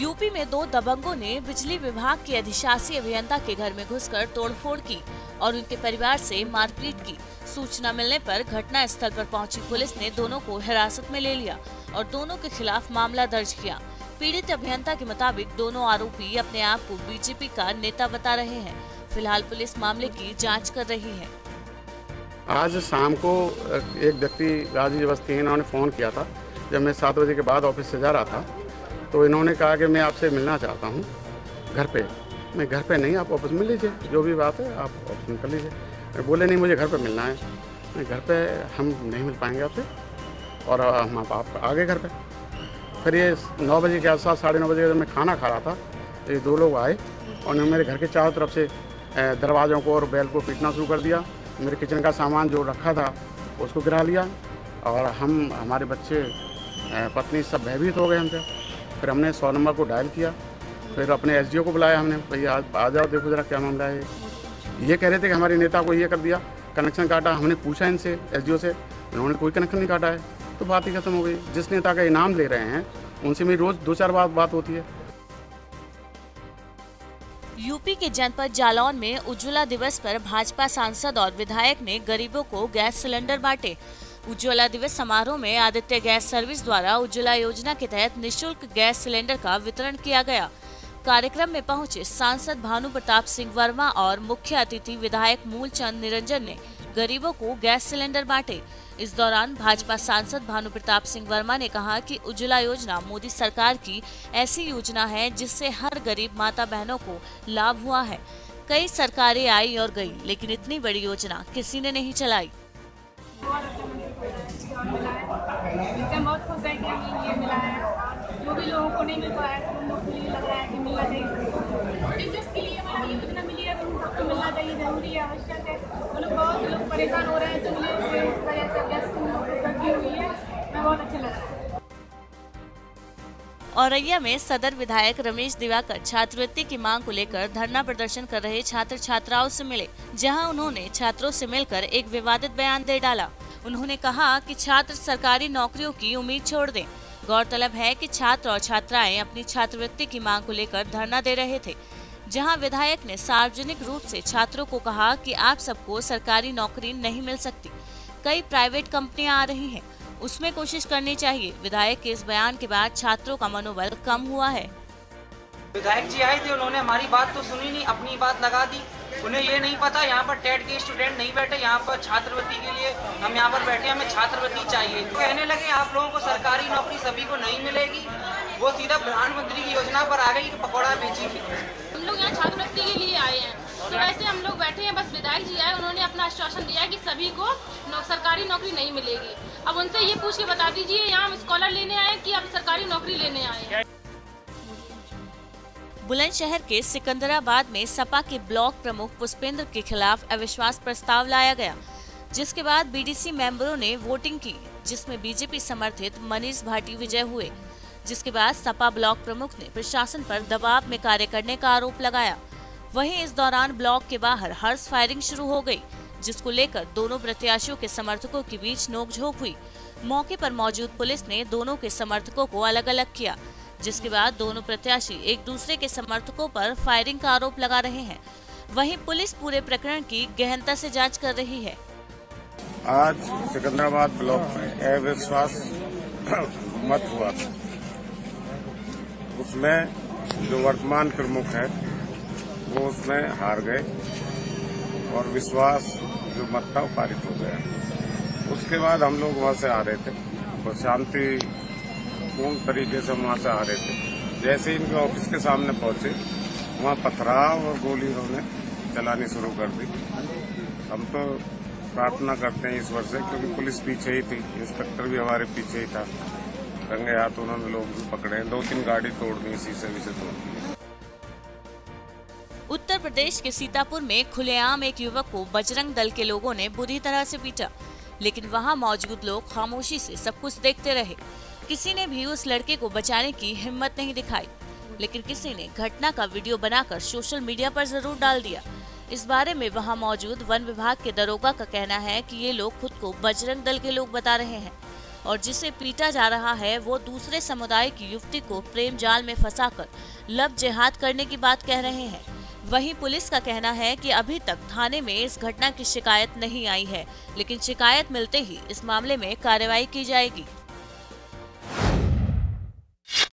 UP में दो दबंगों ने बिजली विभाग के अधिशासी अभियंता के घर में घुसकर तोड़फोड़ की और उनके परिवार से मारपीट की। सूचना मिलने पर घटना स्थल पर पहुंची पुलिस ने दोनों को हिरासत में ले लिया और दोनों के खिलाफ मामला दर्ज किया। पीड़ित अभियंता के मुताबिक दोनों आरोपी अपने आप को बीजेपी का नेता बता रहे हैं। फिलहाल पुलिस मामले की जांच कर रही है। आज शाम को एक व्यक्ति राजीव अवस्थी, इन्होंने फोन किया था जब मैं 7 बजे के बाद ऑफिस से जा रहा था, तो इन्होंने कहा कि मैं आपसे मिलना चाहता हूँ घर पे। मैं घर पे नहीं, आप ऑफिस मिल लीजिए, जो भी बात है आप ऑफिस में कर लीजिए। बोले नहीं, मुझे घर पे मिलना है। मैं घर पे हम नहीं मिल पाएंगे आपसे और हम आप आ गए घर पे। फिर ये 9 बजे के आसपास, 9:30 बजे जब मैं खाना खा रहा था तो ये दो लोग आए और उन्होंने मेरे घर के चारों तरफ से दरवाज़ों को और बैल को पीटना शुरू कर दिया। मेरे किचन का सामान जो रखा था उसको गिरा लिया और हम, हमारे बच्चे, पत्नी सब भयभीत हो गए हमसे। फिर हमने 100 नंबर को डायल किया, फिर अपने एसडीओ को बुलाया हमने, भैया आ जाओ, देखो जरा क्या मामला है। ये कह रहे थे कि हमारे नेता को ये कर दिया, कनेक्शन काटा। हमने पूछा इनसे, एसडीओ से, उन्होंने कोई कनेक्शन नहीं काटा है। तो बात ही खत्म हो गई। जिस नेता का इनाम ले रहे हैं उनसे मेरी रोज 2-4 बार बात होती है। यूपी के जनपद जालौन में उज्ज्वला दिवस पर भाजपा सांसद और विधायक ने गरीबों को गैस सिलेंडर बांटे। उज्ज्वला दिवस समारोह में आदित्य गैस सर्विस द्वारा उज्ज्वला योजना के तहत निःशुल्क गैस सिलेंडर का वितरण किया गया। कार्यक्रम में पहुंचे सांसद भानु प्रताप सिंह वर्मा और मुख्य अतिथि विधायक मूल चंद निरंजन ने गरीबों को गैस सिलेंडर बांटे। इस दौरान भाजपा सांसद भानु प्रताप सिंह वर्मा ने कहा कि उज्ज्वला योजना मोदी सरकार की ऐसी योजना है जिससे हर गरीब माता बहनों को लाभ हुआ है। कई सरकारें आई और गई, लेकिन इतनी बड़ी योजना किसी ने नहीं चलाई। बहुत खुश है कि हमें ये मिला है, जो भी लोगों को नहीं मिल पाया है उन लोगों के लिए लग रहा है कि मिलना चाहिए। जिसके लिए हमें ये योजना मिली है उन सबको मिलना चाहिए, जरूरी है, आवश्यक है। बहुत लोग परेशान हो रहे हैं, तो मुझे इस वजह से गैस लगी हुई है, मैं बहुत अच्छा लगा। औरैया में सदर विधायक रमेश दिवाकर छात्रवृत्ति की मांग को लेकर धरना प्रदर्शन कर रहे छात्र छात्राओं से मिले, जहां उन्होंने छात्रों से मिलकर एक विवादित बयान दे डाला। उन्होंने कहा कि छात्र सरकारी नौकरियों की उम्मीद छोड़ दें। गौरतलब है कि छात्र और छात्राएं अपनी छात्रवृत्ति की मांग को लेकर धरना दे रहे थे, जहां विधायक ने सार्वजनिक रूप से छात्रों को कहा कि आप सबको सरकारी नौकरी नहीं मिल सकती, कई प्राइवेट कंपनियां आ रही हैं, उसमें कोशिश करनी चाहिए। विधायक के इस बयान के बाद छात्रों का मनोबल कम हुआ है। विधायक जी आए थे, उन्होंने हमारी बात तो सुनी नहीं, अपनी बात लगा दी। उन्हें ये नहीं पता यहाँ पर टेट के स्टूडेंट नहीं बैठे, यहाँ पर छात्रवृत्ति के लिए हम यहाँ पर बैठे, हमें छात्रवृत्ति चाहिए। कहने लगे आप लोगों को सरकारी नौकरी सभी को नहीं मिलेगी। वो सीधा प्रधानमंत्री की योजना पर आ गई कि पकौड़ा बेचेगी। हम लोग यहाँ छात्रवृत्ति के लिए आए हैं, तो वैसे हम लोग बैठे हैं, बस विधायक जी आए, उन्होंने अपना आश्वासन दिया कि सभी को सरकारी नौकरी नहीं मिलेगी। अब उनसे ये पूछ के बता दीजिए, यहाँ हम स्कॉलर लेने आए कि अब सरकारी नौकरी लेने आए। बुलंदशहर के सिकंदराबाद में सपा के ब्लॉक प्रमुख पुष्पेंद्र के खिलाफ अविश्वास प्रस्ताव लाया गया, जिसके बाद बीडीसी मेंबरों ने वोटिंग की, जिसमें बीजेपी समर्थित मनीष भाटी विजय हुए, जिसके बाद सपा ब्लॉक प्रमुख ने प्रशासन पर दबाव में कार्य करने का आरोप लगाया। वहीं इस दौरान ब्लॉक के बाहर हर्ष फायरिंग शुरू हो गई, जिसको लेकर दोनों प्रत्याशियों के समर्थकों के बीच नोकझोंक हुई। मौके पर मौजूद पुलिस ने दोनों के समर्थकों को अलग अलग किया, जिसके बाद दोनों प्रत्याशी एक दूसरे के समर्थकों पर फायरिंग का आरोप लगा रहे हैं। वहीं पुलिस पूरे प्रकरण की गहनता से जांच कर रही है। आज सिकंदराबाद ब्लॉक में अविश्वास मत हुआ था, उसमें जो वर्तमान प्रमुख है वो उसमें हार गए और विश्वास जो मत था पारित हो गया। उसके बाद हम लोग वहाँ से आ रहे थे और शांति पूर्ण तरीके से वहाँ से आ रहे थे। जैसे इनके ऑफिस के सामने पहुंचे, वहाँ पथराव और गोली उन्होंने चलानी शुरू कर दी। हम तो प्रार्थना करते हैं ईश्वर से, क्योंकि पुलिस पीछे ही थी, इंस्पेक्टर भी हमारे पीछे ही था, रंगे हाथ उन्होंने लोग भी पकड़े, 2-3 गाड़ी तोड़ दी, शीशे भी से तोड़ दी। उत्तर प्रदेश के सीतापुर में खुलेआम एक युवक को बजरंग दल के लोगों ने बुरी तरह से पीटा, लेकिन वहाँ मौजूद लोग खामोशी से सब कुछ देखते रहे। किसी ने भी उस लड़के को बचाने की हिम्मत नहीं दिखाई, लेकिन किसी ने घटना का वीडियो बनाकर सोशल मीडिया पर जरूर डाल दिया। इस बारे में वहां मौजूद वन विभाग के दरोगा का कहना है कि ये लोग खुद को बजरंग दल के लोग बता रहे हैं। और जिसे पीटा जा रहा है वो दूसरे समुदाय की युवती को प्रेम जाल में फंसाकर लव जिहाद करने की बात कह रहे हैं। वहीं पुलिस का कहना है कि अभी तक थाने में इस घटना की शिकायत नहीं आई है, लेकिन शिकायत मिलते ही इस मामले में कार्रवाई की जाएगी।